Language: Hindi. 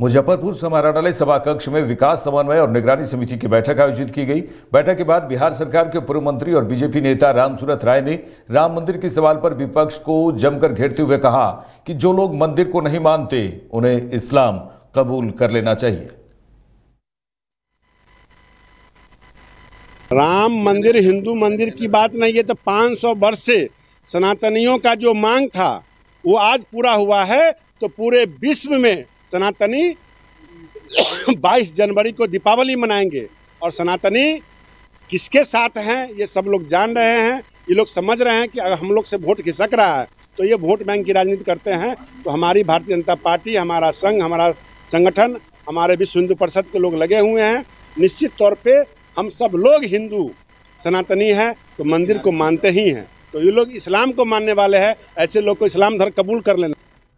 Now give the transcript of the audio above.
मुजफ्फरपुर समाहरणालय सभाकक्ष में विकास समन्वय और निगरानी समिति की बैठक आयोजित की गई। बैठक के बाद बिहार सरकार के पूर्व मंत्री और बीजेपी नेता रामसुरत राय ने राम मंदिर के सवाल पर विपक्ष को जमकर घेरते हुए कहा कि जो लोग मंदिर को नहीं मानते उन्हें इस्लाम कबूल कर लेना चाहिए। राम मंदिर हिंदू मंदिर की बात नहीं है, तो 500 वर्ष से सनातनियों का जो मांग था वो आज पूरा हुआ है। तो पूरे विश्व में सनातनी 22 जनवरी को दीपावली मनाएंगे और सनातनी किसके साथ हैं ये सब लोग जान रहे हैं। ये लोग समझ रहे हैं कि अगर हम लोग से वोट खिसक रहा है तो ये वोट बैंक की राजनीति करते हैं। तो हमारी भारतीय जनता पार्टी, हमारा संघ, हमारा संगठन, हमारे विश्व हिंदू परिषद के लोग लगे हुए हैं। निश्चित तौर पर हम सब लोग हिंदू सनातनी हैं तो मंदिर को मानते ही हैं। तो ये लोग इस्लाम को मानने वाले हैं, ऐसे लोग को इस्लाम धर्म कबूल कर लेना।